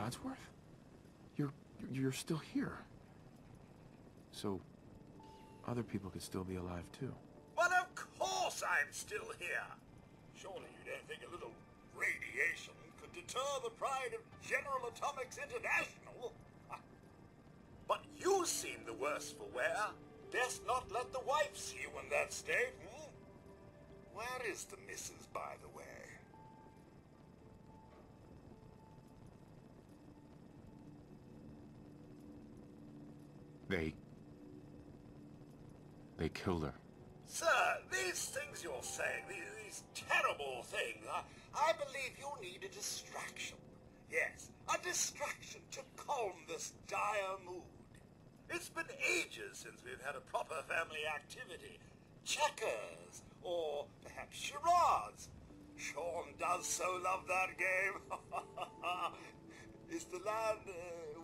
Codsworth? You're still here. So, other people could still be alive too. Well, of course I'm still here. Surely you don't think a little radiation could deter the pride of General Atomics International? But you seem the worse for wear. Best not let the wife see you in that state, hmm? Where is the missus, by the way? They killed her. Sir, these things you're saying, these terrible things, I believe you need a distraction. Yes, a distraction to calm this dire mood. It's been ages since we've had a proper family activity. Checkers, or perhaps charades. Sean does so love that game. Is the lad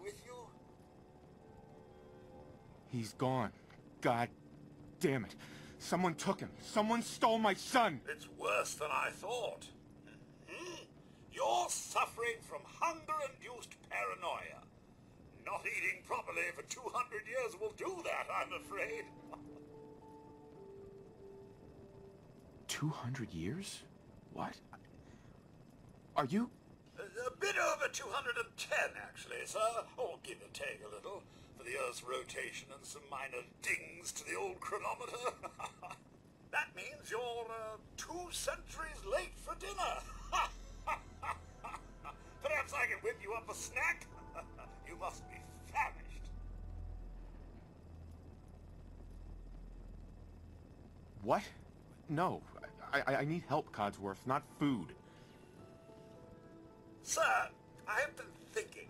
with you? He's gone. God damn it. Someone took him. Someone stole my son. It's worse than I thought. Mm-hmm. You're suffering from hunger-induced paranoia. Not eating properly for 200 years will do that, I'm afraid. 200 years? What? Are you... A bit over 210, actually, sir. Or give or take a little. For the Earth's rotation and some minor dings to the old chronometer. That means you're 2 centuries late for dinner. Perhaps I can whip you up a snack? You must be famished. What? No. I need help, Codsworth, not food. Sir, I have been thinking.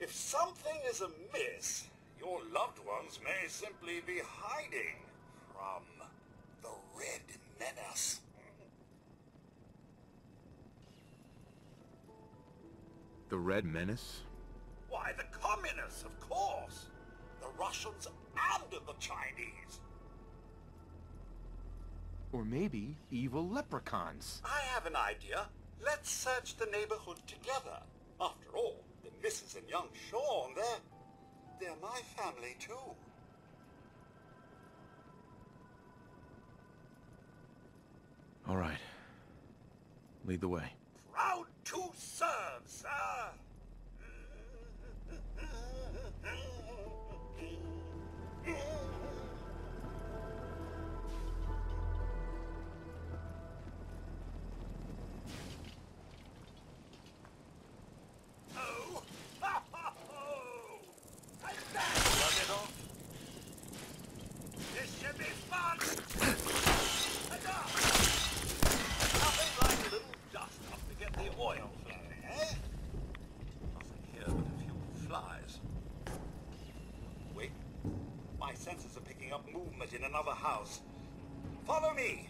If something is amiss, your loved ones may simply be hiding from the Red Menace. The Red Menace? Why, the Communists, of course! The Russians and the Chinese! Or maybe evil leprechauns. I have an idea. Let's search the neighborhood together. After all, the Mrs. and young Sean, they're my family too. All right. Lead the way. Proud to serve, sir! Oh! Oh! And that was it all! This should be fun! Enough! Nothing like a little dust up to get the oil flowing, eh? Nothing here but a few flies. Wait. My senses are picking up movement in another house. Follow me!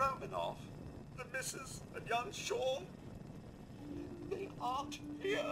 Romanoff, the missus, and young Sean, they aren't here.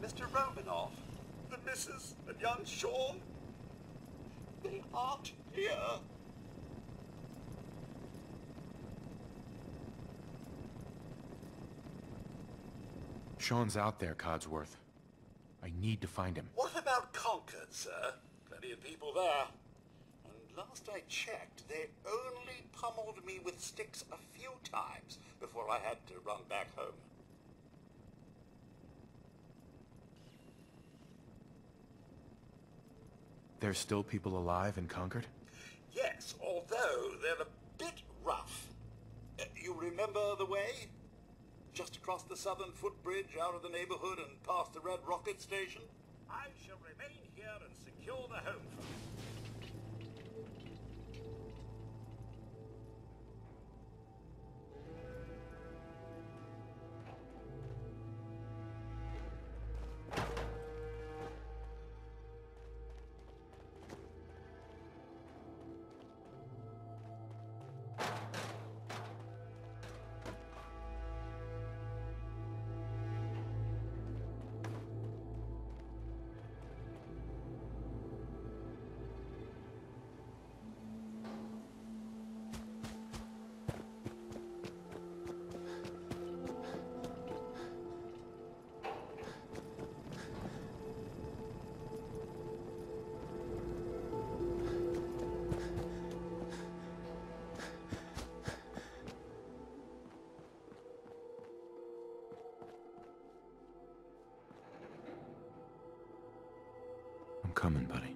Mr. Romanoff, the missus, and young Sean, they aren't here. Sean's out there, Codsworth. I need to find him. What about Concord, sir? Plenty of people there. And last I checked, they only pummeled me with sticks a few times before I had to run back home. There's still people alive in Concord? Yes, although they're a bit rough. You remember the way? Just across the southern footbridge, out of the neighborhood and past the Red Rocket station? I shall remain here and secure the home front. Coming, buddy.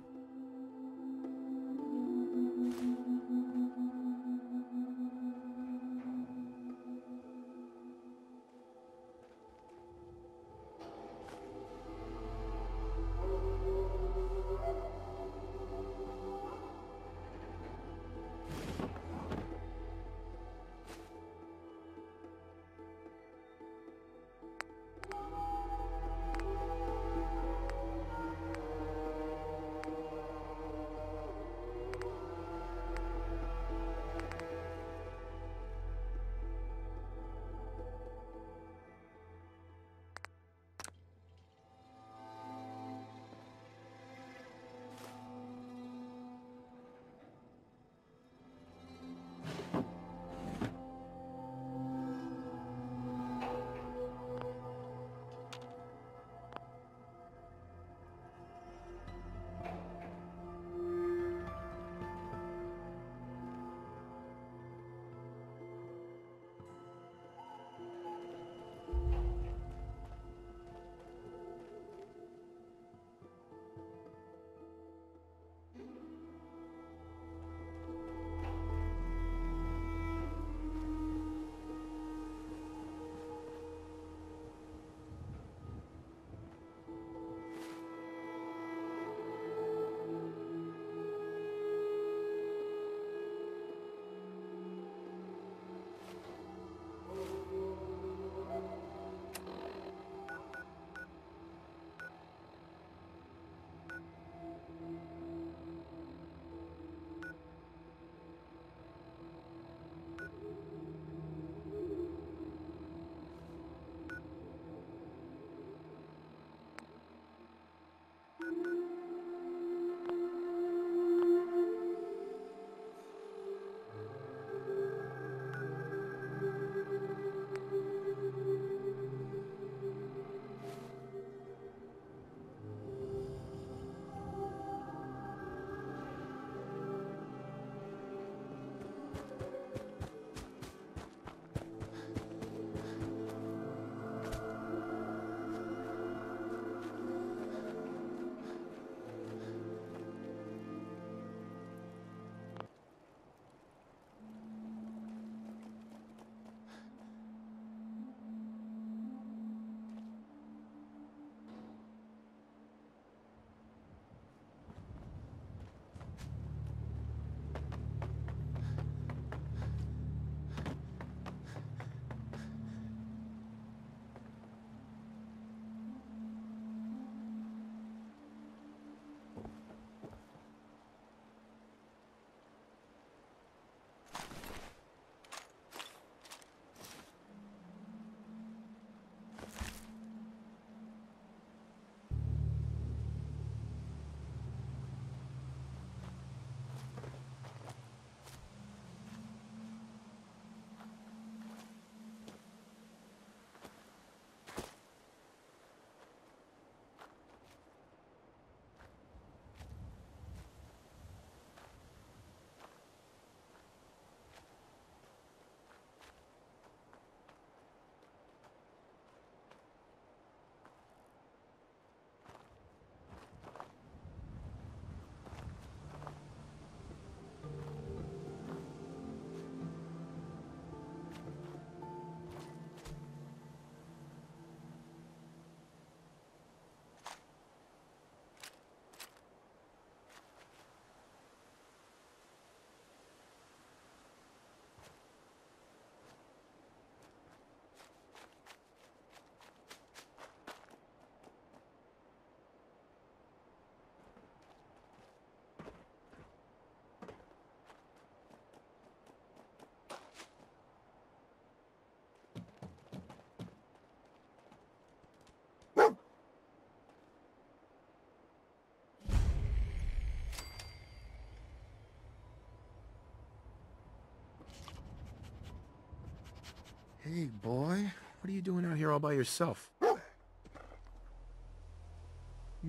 Hey, boy. What are you doing out here all by yourself? You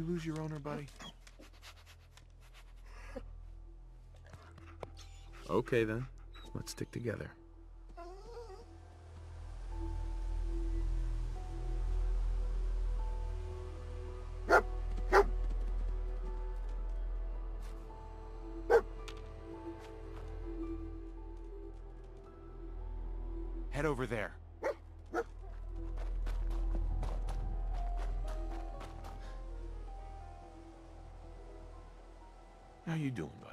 lose your owner, buddy. Okay, then. Let's stick together. Head over there. How you doing, buddy?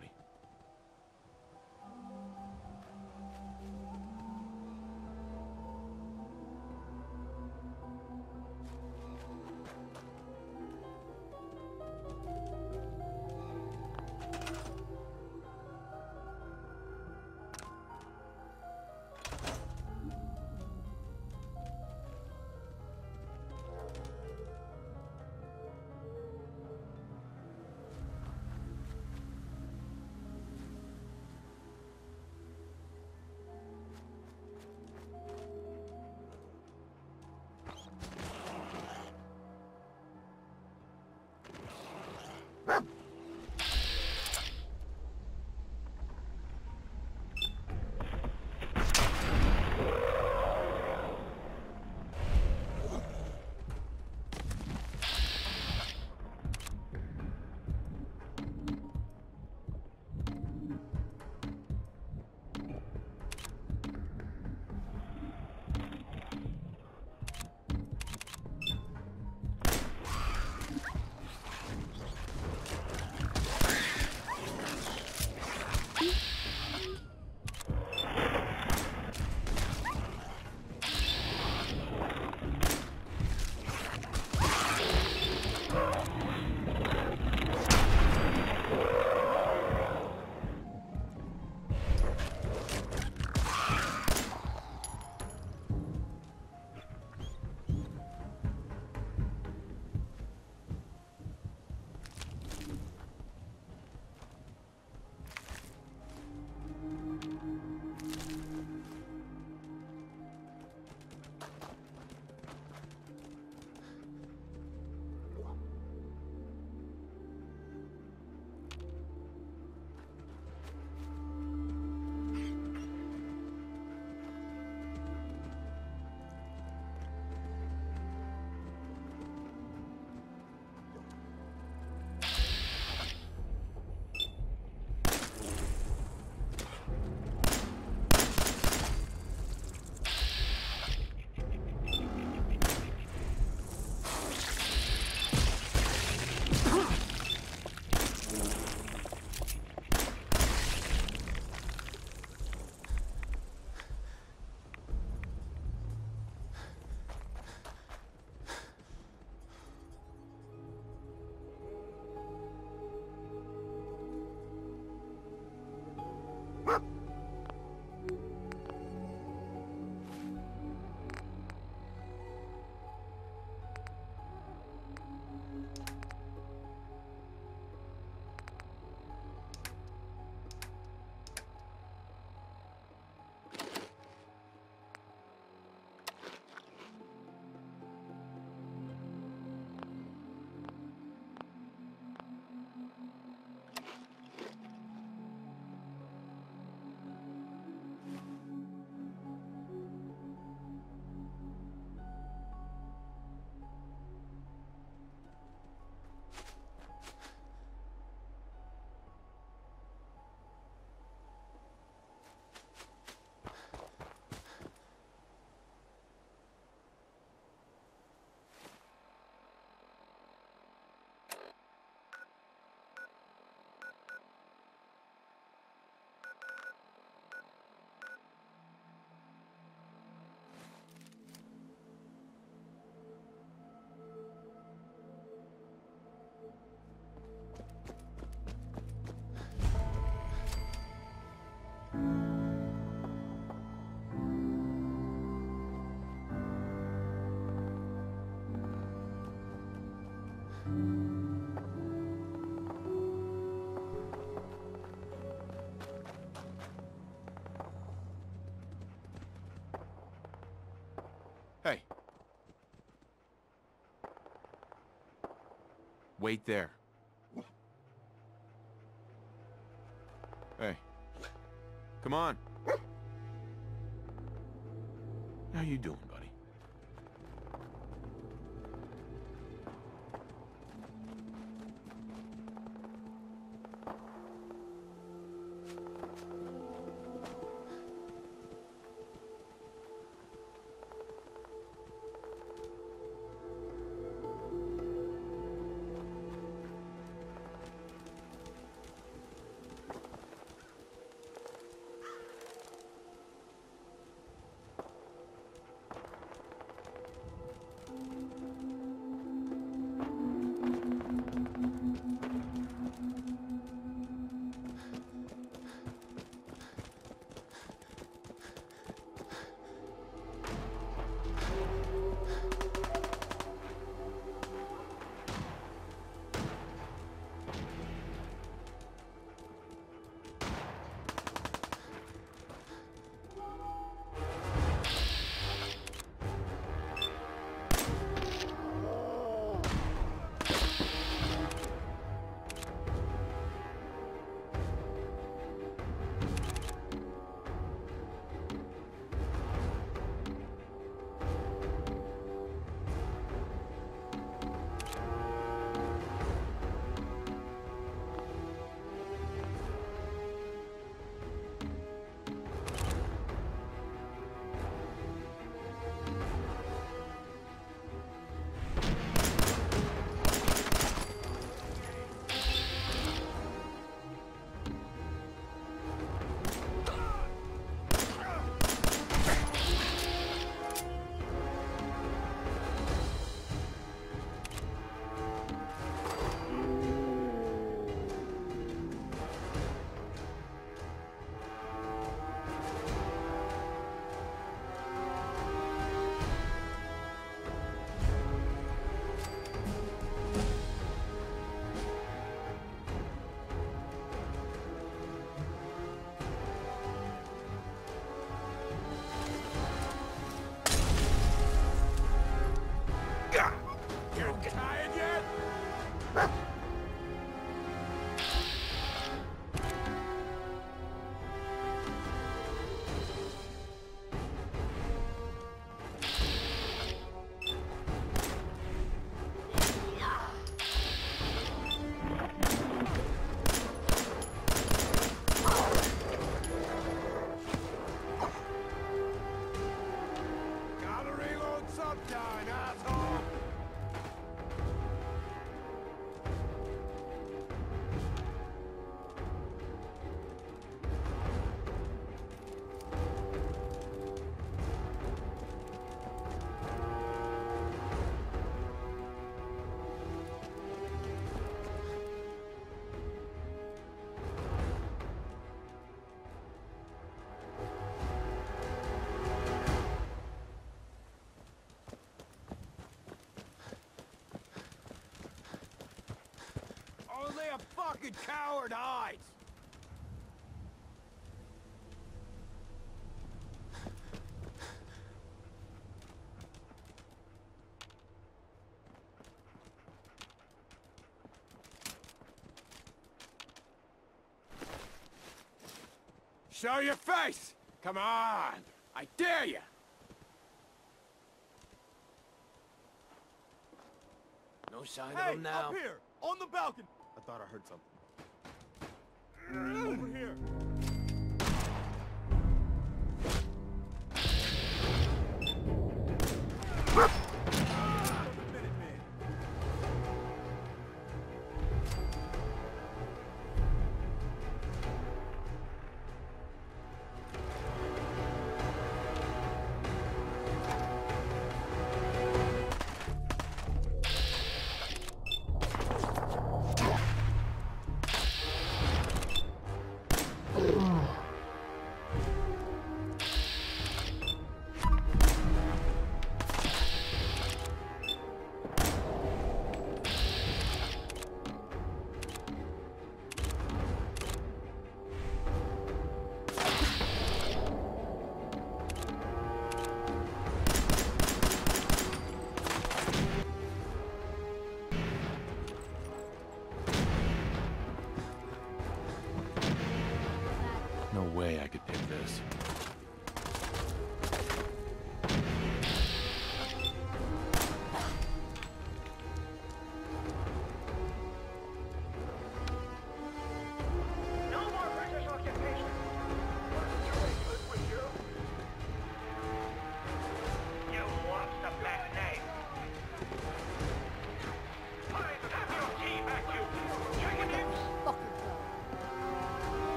Hey. Wait there. Hey. Come on. How you doing, buddy? A fucking coward hides. Show your face. Come on. I dare you. No sign of him now. Up here, on the balcony. I thought I heard something. Over here!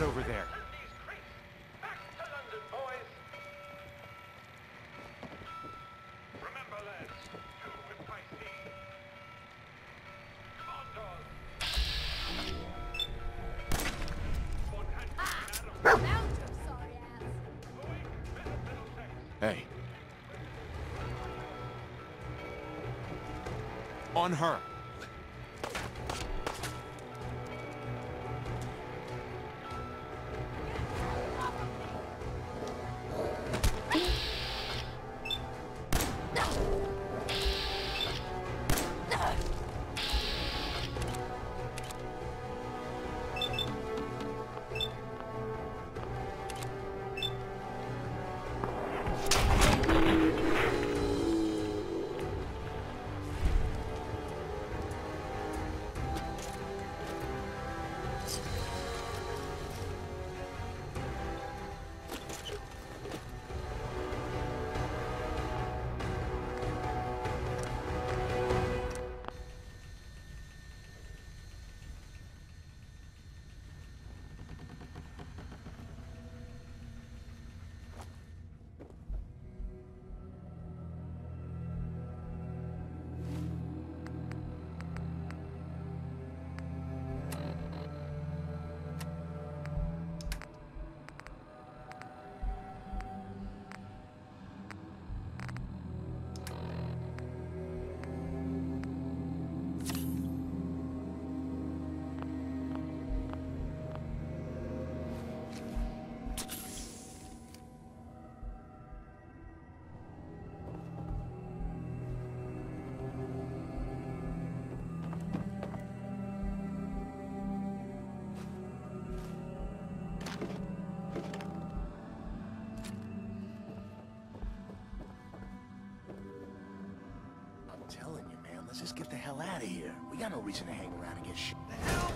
head over there. On her. Just get the hell out of here. We got no reason to hang around and get shit. The hell?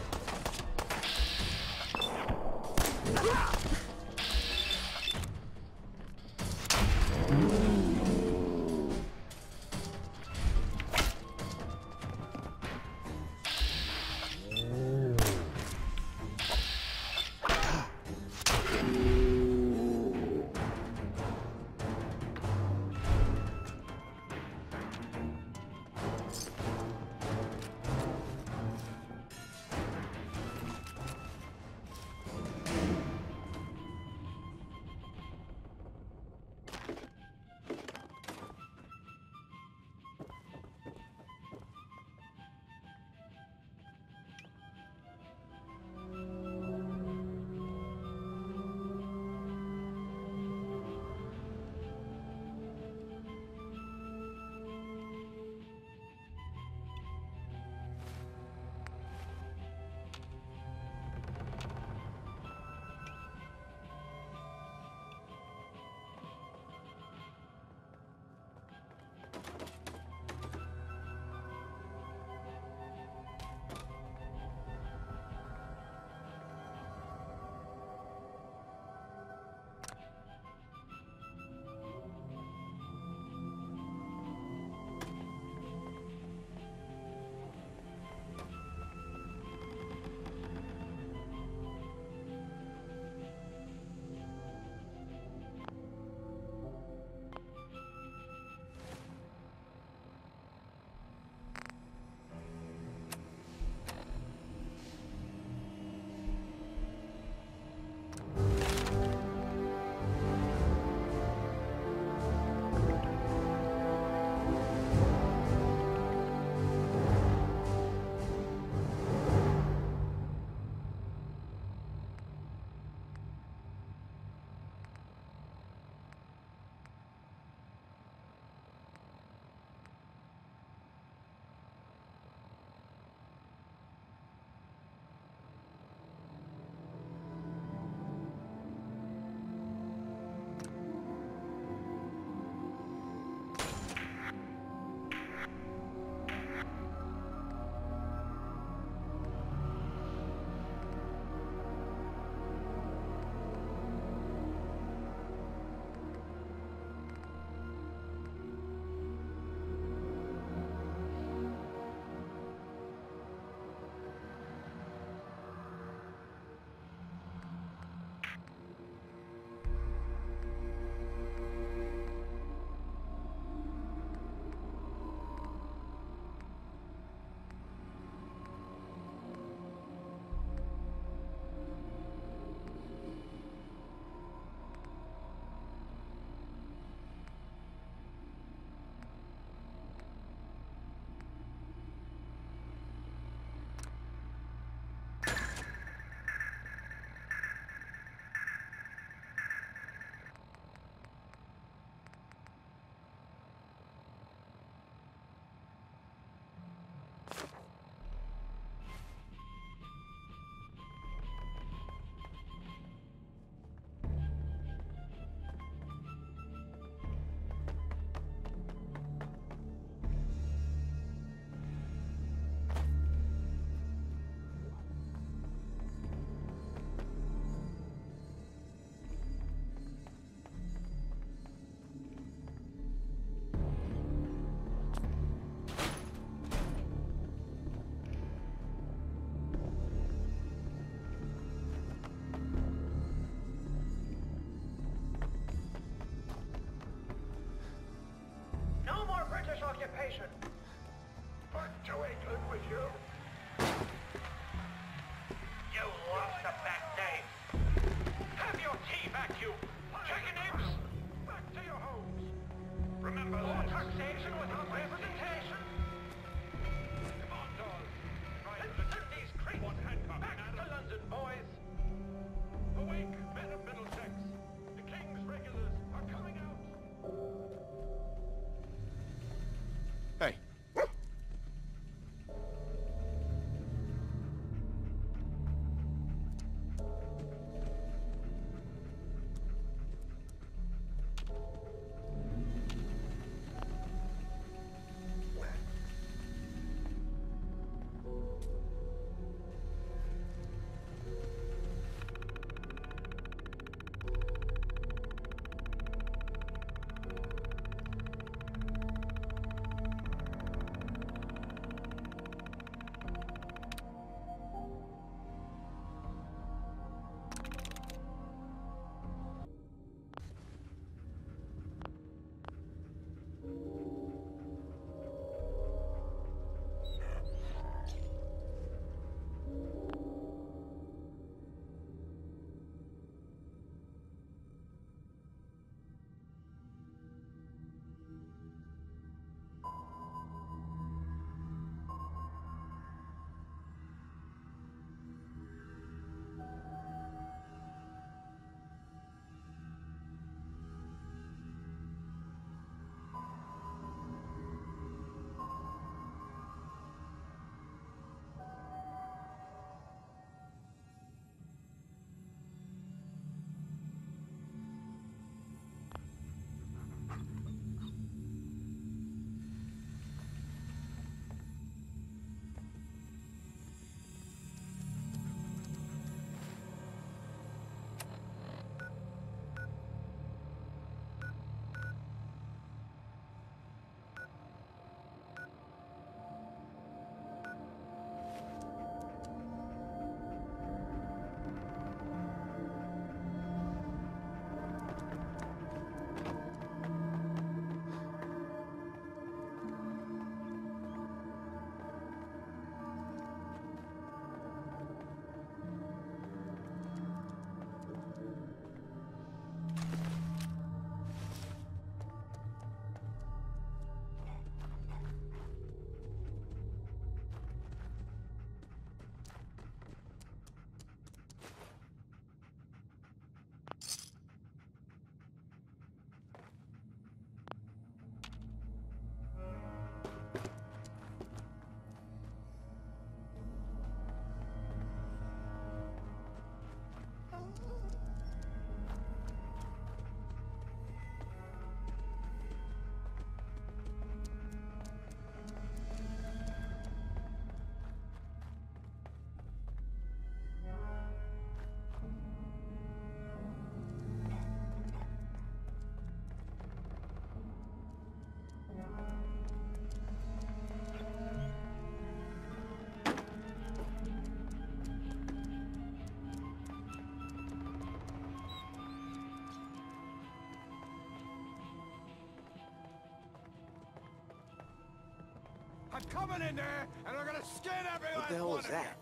I'm coming in there, and I'm gonna skin every last one of you. What the hell is that?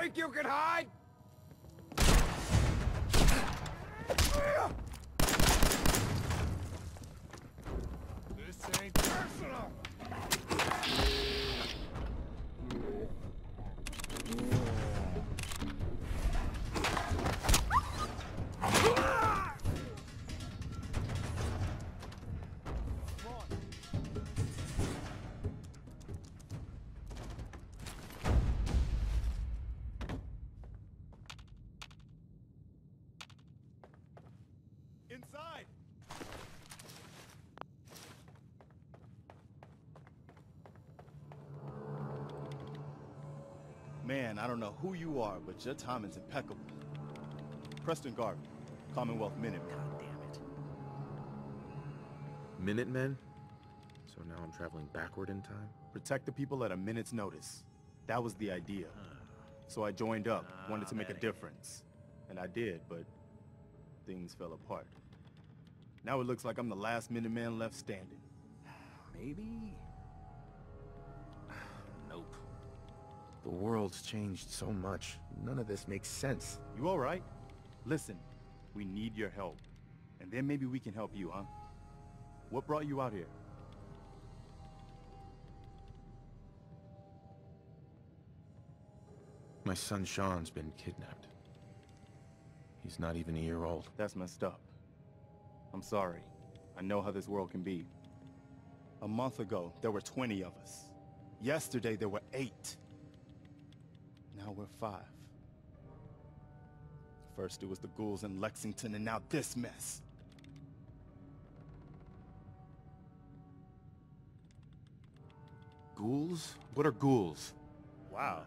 Think you can hide? This ain't personal. Man, I don't know who you are, but your timing's impeccable. Preston Garvey, Commonwealth Minutemen. God damn it. Minutemen? So now I'm traveling backward in time? Protect the people at a minute's notice. That was the idea. So I joined up, wanted to make a difference. And I did, but things fell apart. Now it looks like I'm the last Minuteman left standing. Maybe? Nope. The world's changed so much. None of this makes sense. You all right? Listen, we need your help. And then maybe we can help you, huh? What brought you out here? My son Sean's been kidnapped. He's not even a year old. That's messed up. I'm sorry. I know how this world can be. A month ago, there were 20 of us. Yesterday, there were 8. Now we're 5. First it was the ghouls in Lexington, and now this mess. Ghouls? What are ghouls? Wow.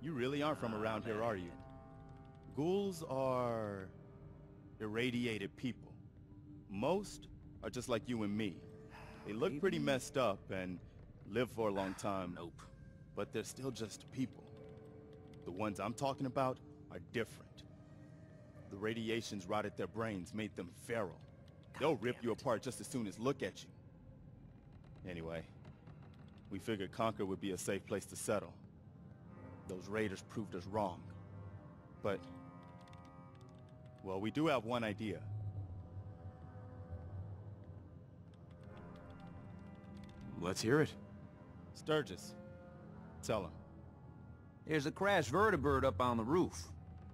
You really aren't from around here, are you? Ghouls are irradiated people. Most are just like you and me. They look pretty messed up and live for a long time. Nope. But they're still just people. The ones I'm talking about are different. The radiations rotted their brains, made them feral. They'll rip you apart just as soon as look at you. Anyway, we figured Concord would be a safe place to settle. Those raiders proved us wrong. But, well, we do have one idea. Let's hear it. Sturges, tell him. There's a crashed Vertibird up on the roof.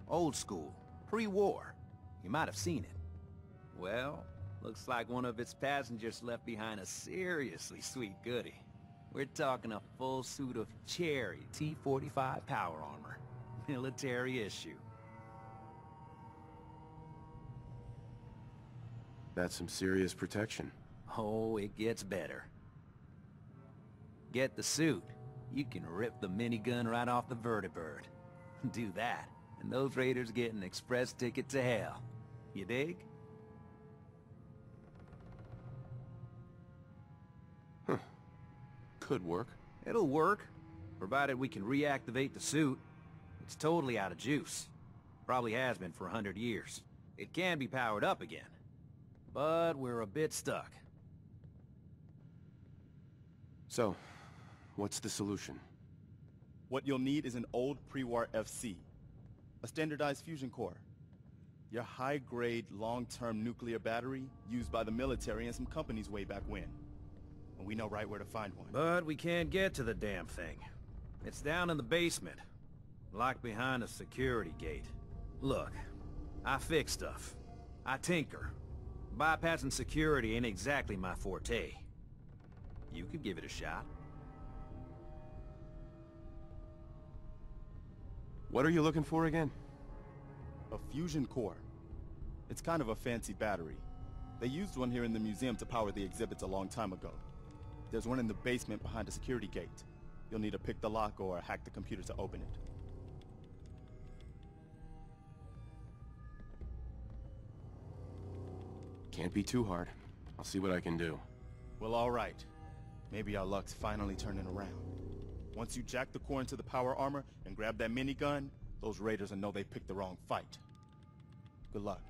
Old school. Pre-war. You might have seen it. Well, looks like one of its passengers left behind a seriously sweet goodie. We're talking a full suit of cherry T-45 power armor. Military issue. That's some serious protection. Oh, it gets better. Get the suit. You can rip the minigun right off the Vertibird. Do that, and those raiders get an express ticket to hell. You dig? Huh. Could work. It'll work, provided we can reactivate the suit. It's totally out of juice. Probably has been for 100 years. It can be powered up again, but we're a bit stuck. So, what's the solution? What you'll need is an old pre-war FC. A standardized fusion core. Your high-grade, long-term nuclear battery used by the military and some companies way back when. And we know right where to find one. But we can't get to the damn thing. It's down in the basement. Locked behind a security gate. Look, I fix stuff. I tinker. Bypassing security ain't exactly my forte. You could give it a shot. What are you looking for again? A fusion core. It's kind of a fancy battery. They used one here in the museum to power the exhibits a long time ago. There's one in the basement behind a security gate. You'll need to pick the lock or hack the computer to open it. Can't be too hard. I'll see what I can do. Well, all right. Maybe our luck's finally turning around. Once you jack the core into the power armor and grab that minigun, those raiders will know they picked the wrong fight. Good luck.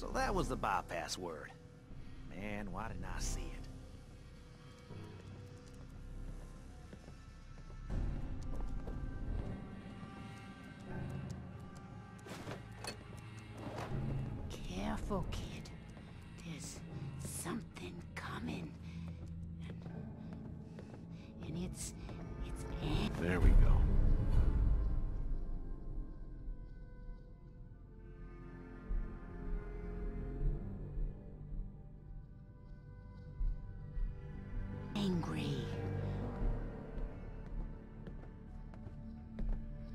So that was the bypass word. Man, why didn't I see it? Careful, kid. There's something coming. And it's there we go. Angry.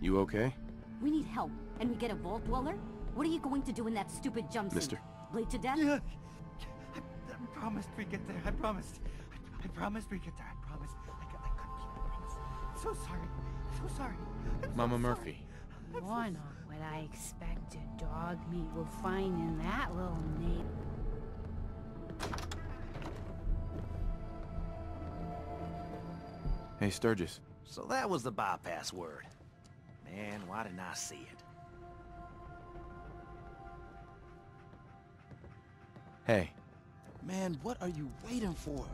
You okay? We need help, and we get a vault dweller? What are you going to do in that stupid jumpsuit? Mister. Bleed to death? Yeah. I promised we'd get there. I promised. I promised we'd get there. I promised. I couldn't keep the promise. So sorry. So sorry. I'm Mama Murphy. Sorry. More not what I expected. Dog meat will find in that little name. Hey, Sturges. So that was the bypass word. Man, why didn't I see it? Hey. Man, what are you waiting for?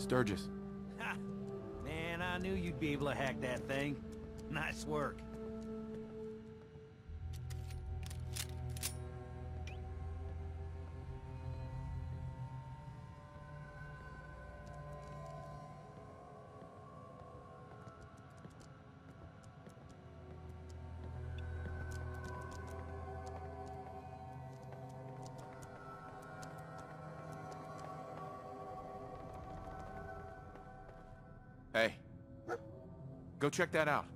Sturges. Ha! Man, I knew you'd be able to hack that thing. Nice work. Hey, go check that out.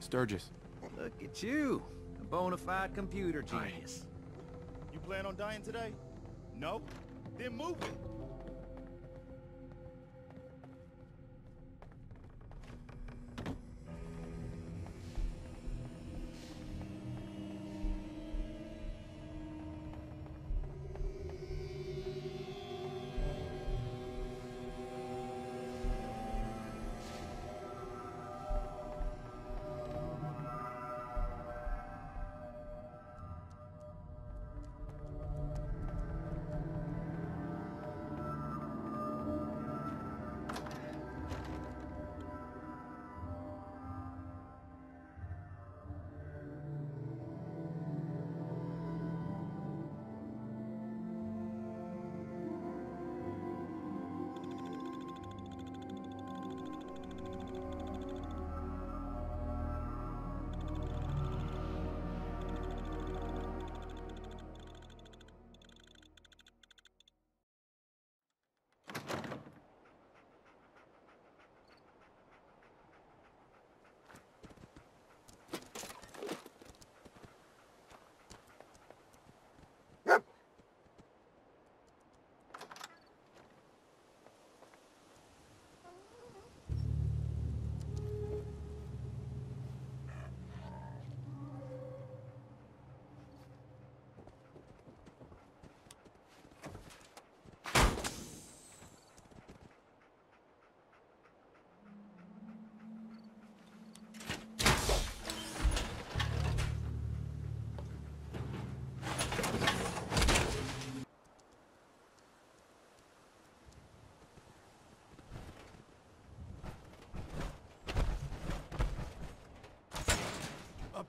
Sturges. Look at you, a bona fide computer genius. You plan on dying today? No? Then move it.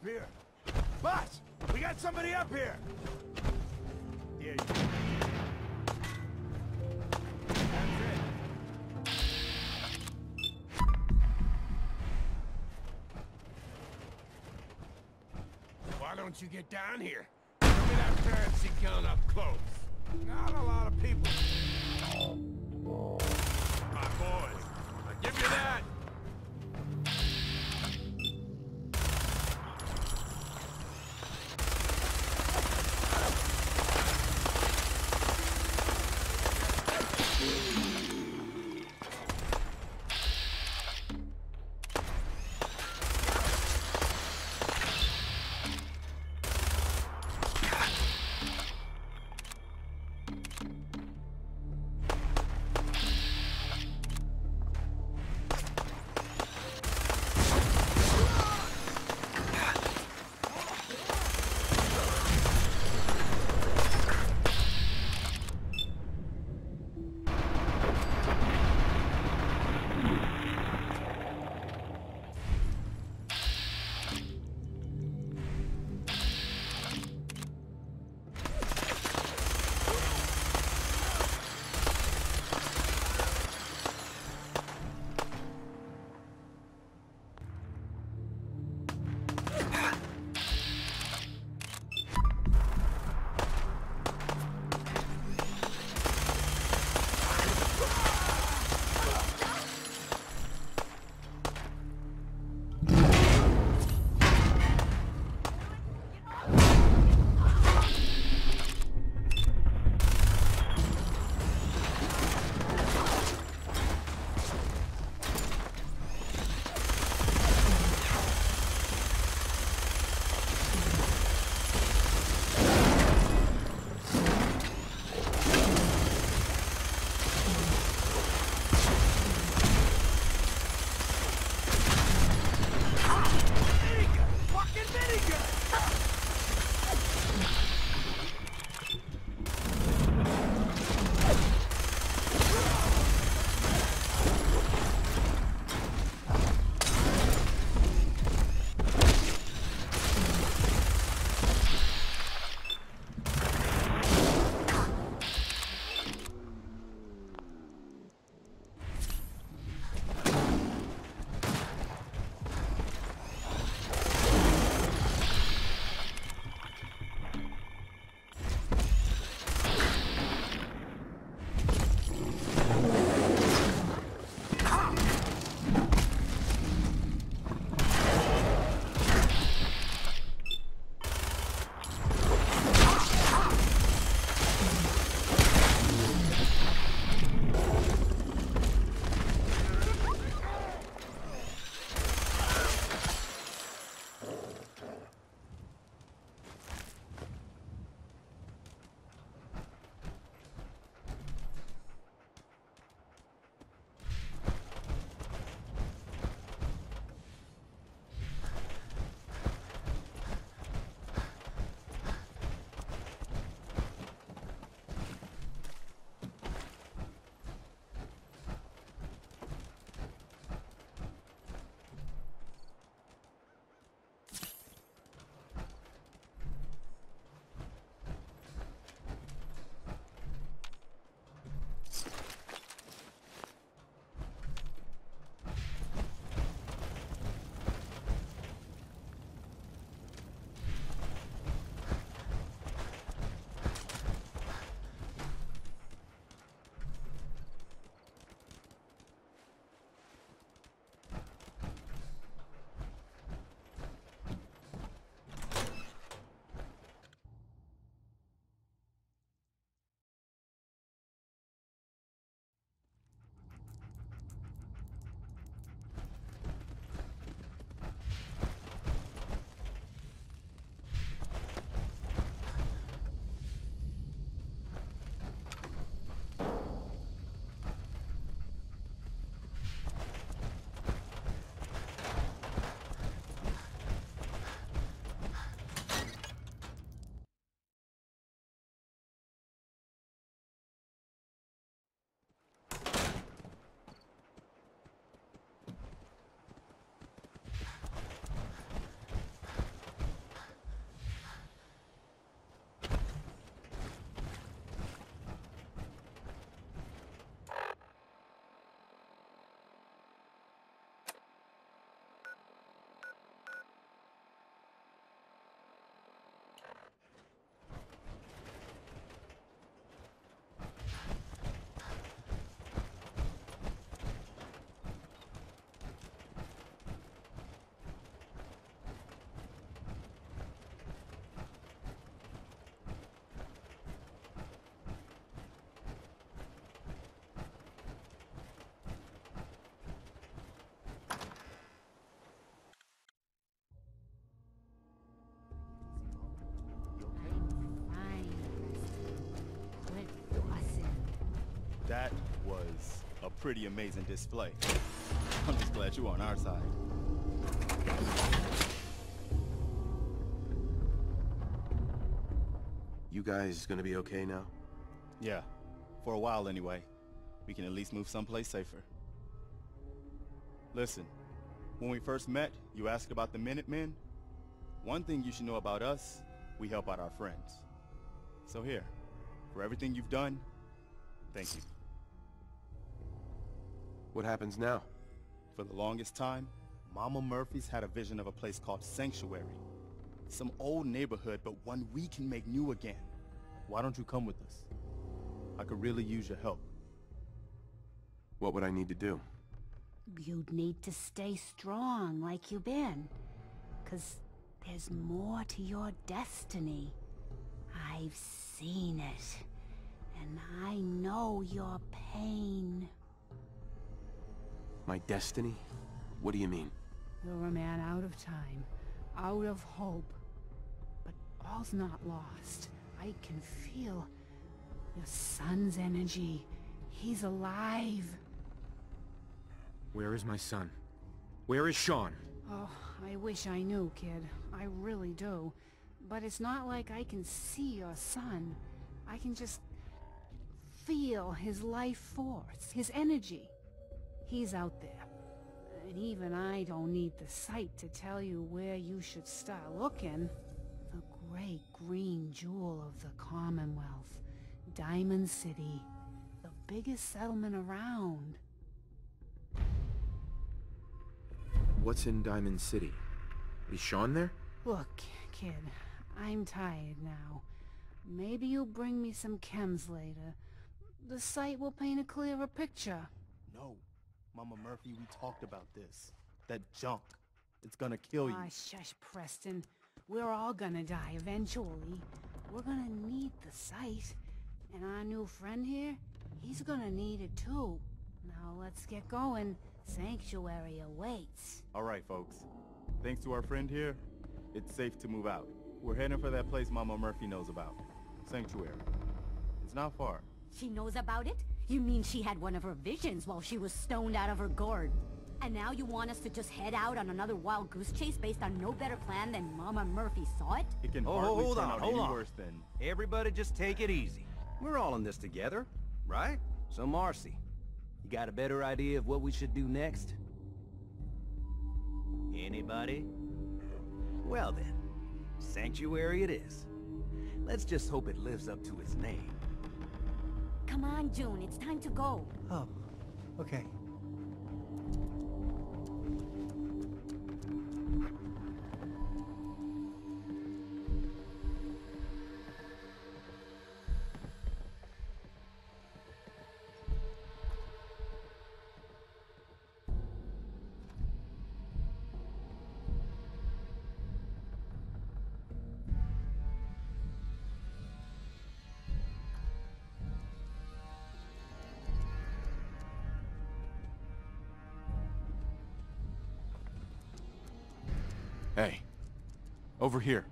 here. Boss, we got somebody up here. Yeah. Why don't you get down here? Look at that currency gun up close. Not a lot of people. My boys, I give you that. pretty amazing display. I'm just glad you're on our side. You guys gonna be okay now? Yeah, for a while anyway. We can at least move someplace safer. Listen, when we first met, you asked about the Minutemen. One thing you should know about us, we help out our friends. So here, for everything you've done, thank you. What happens now? For the longest time, Mama Murphy's had a vision of a place called Sanctuary. Some old neighborhood, but one we can make new again. Why don't you come with us? I could really use your help. What would I need to do? You'd need to stay strong like you've been, 'cause there's more to your destiny. I've seen it, and I know your pain. My destiny? What do you mean? You're a man out of time, out of hope. But all's not lost. I can feel your son's energy. He's alive. Where is my son? Where is Sean? Oh, I wish I knew, kid. I really do. But it's not like I can see your son. I can just feel his life force, his energy. He's out there. And even I don't need the sight to tell you where you should start looking. The great green jewel of the Commonwealth. Diamond City. The biggest settlement around. What's in Diamond City? Is Sean there? Look, kid, I'm tired now. Maybe you'll bring me some chems later. The site will paint a clearer picture. No. Mama Murphy, we talked about this. That junk. It's gonna kill you. Ah, shush, Preston. We're all gonna die eventually. We're gonna need the site. And our new friend here, he's gonna need it too. Now let's get going. Sanctuary awaits. Alright, folks. Thanks to our friend here, it's safe to move out. We're heading for that place Mama Murphy knows about. Sanctuary. It's not far. She knows about it? You mean she had one of her visions while she was stoned out of her gourd? And now you want us to just head out on another wild goose chase based on no better plan than Mama Murphy saw it? It can hardly turn out any worse than... Everybody just take it easy. We're all in this together, right? So Marcy, you got a better idea of what we should do next? Anybody? Well then, Sanctuary it is. Let's just hope it lives up to its name. Come on, June, it's time to go. Oh, okay. Hey, over here.